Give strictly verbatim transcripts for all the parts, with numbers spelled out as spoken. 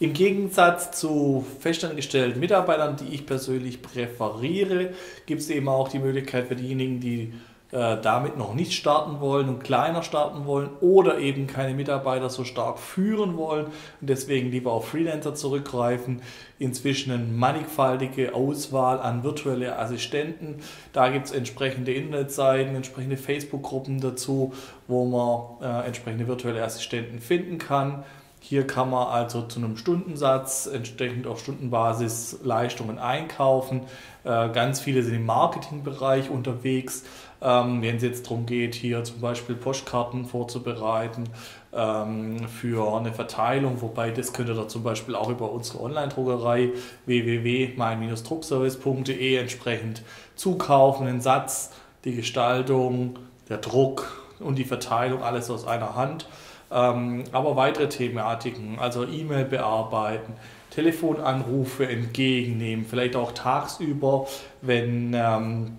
Im Gegensatz zu festangestellten Mitarbeitern, die ich persönlich präferiere, gibt es eben auch die Möglichkeit für diejenigen, die äh, damit noch nicht starten wollen und kleiner starten wollen oder eben keine Mitarbeiter so stark führen wollen und deswegen lieber auf Freelancer zurückgreifen. Inzwischen eine mannigfaltige Auswahl an virtuelle Assistenten. Da gibt es entsprechende Internetseiten, entsprechende Facebook-Gruppen dazu, wo man äh, entsprechende virtuelle Assistenten finden kann. Hier kann man also zu einem Stundensatz entsprechend auf Stundenbasis Leistungen einkaufen. Ganz viele sind im Marketingbereich unterwegs, wenn es jetzt darum geht, hier zum Beispiel Postkarten vorzubereiten für eine Verteilung, wobei das könnt ihr da zum Beispiel auch über unsere Online-Druckerei w w w punkt mein-druckservice punkt de entsprechend zukaufen, den Satz, die Gestaltung, der Druck und die Verteilung, alles aus einer Hand. Aber weitere Thematiken, also E-Mail bearbeiten, Telefonanrufe entgegennehmen, vielleicht auch tagsüber, wenn ähm,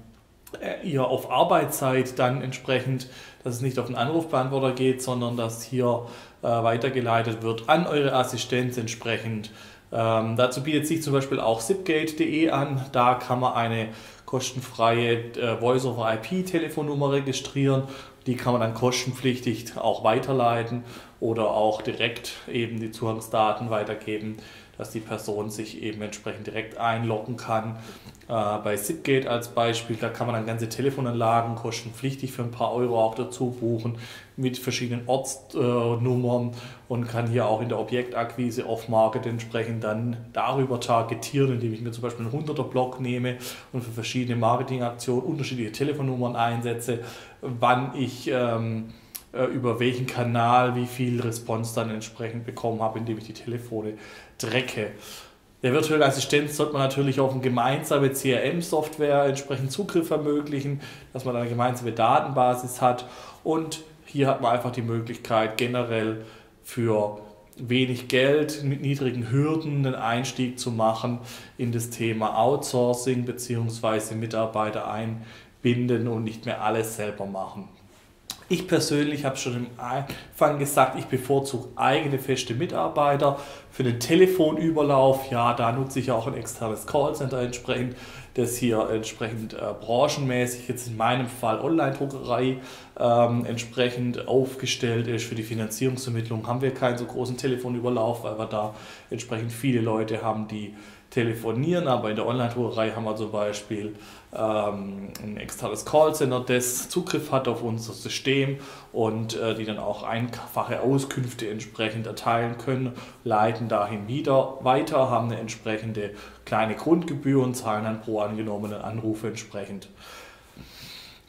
ihr auf Arbeitszeit dann entsprechend, dass es nicht auf den Anrufbeantworter geht, sondern dass hier äh, weitergeleitet wird an eure Assistenz entsprechend. Ähm, dazu bietet sich zum Beispiel auch sipgate punkt de an, da kann man eine kostenfreie äh, Voice-over-I P-Telefonnummer registrieren. Die kann man dann kostenpflichtig auch weiterleiten oder auch direkt eben die Zugangsdaten weitergeben, dass die Person sich eben entsprechend direkt einloggen kann. Äh, bei Sipgate als Beispiel, da kann man dann ganze Telefonanlagen kostenpflichtig für ein paar Euro auch dazu buchen mit verschiedenen Ortsnummern äh, und kann hier auch in der Objektakquise off-market entsprechend dann darüber targetieren, indem ich mir zum Beispiel einen hunderter-Block nehme und für verschiedene Marketingaktionen unterschiedliche Telefonnummern einsetze, wann ich ähm, über welchen Kanal wie viel Response dann entsprechend bekommen habe, indem ich die Telefone drecke. Der virtuellen Assistenz sollte man natürlich auf eine gemeinsame C R M-Software entsprechend Zugriff ermöglichen, dass man eine gemeinsame Datenbasis hat, und hier hat man einfach die Möglichkeit, generell für wenig Geld mit niedrigen Hürden einen Einstieg zu machen in das Thema Outsourcing bzw. Mitarbeiter einbinden und nicht mehr alles selber machen. Ich persönlich habe schon am Anfang gesagt, ich bevorzuge eigene feste Mitarbeiter. Für den Telefonüberlauf, ja, da nutze ich auch ein externes Callcenter entsprechend, das hier entsprechend äh, branchenmäßig, jetzt in meinem Fall Online-Druckerei, ähm, entsprechend aufgestellt ist. Für die Finanzierungsvermittlung haben wir keinen so großen Telefonüberlauf, weil wir da entsprechend viele Leute haben, die telefonieren, aber in der Online-Druckerei haben wir zum Beispiel ähm, ein externes Callcenter, das Zugriff hat auf unser System und äh, die dann auch einfache Auskünfte entsprechend erteilen können, leiten dahin wieder weiter, haben eine entsprechende kleine Grundgebühr und zahlen dann pro angenommenen Anrufe entsprechend.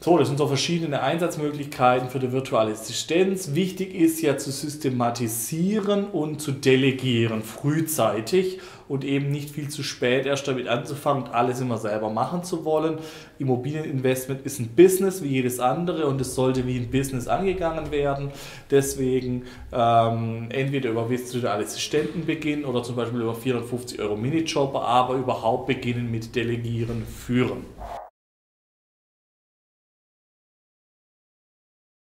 So, das sind so verschiedene Einsatzmöglichkeiten für die virtuelle Assistenz. Wichtig ist ja zu systematisieren und zu delegieren frühzeitig und eben nicht viel zu spät erst damit anzufangen und alles immer selber machen zu wollen. Immobilieninvestment ist ein Business wie jedes andere und es sollte wie ein Business angegangen werden. Deswegen ähm, entweder über virtuelle Assistenten beginnen oder zum Beispiel über vierhundertfünfzig Euro Minijobber, aber überhaupt beginnen mit Delegieren, Führen.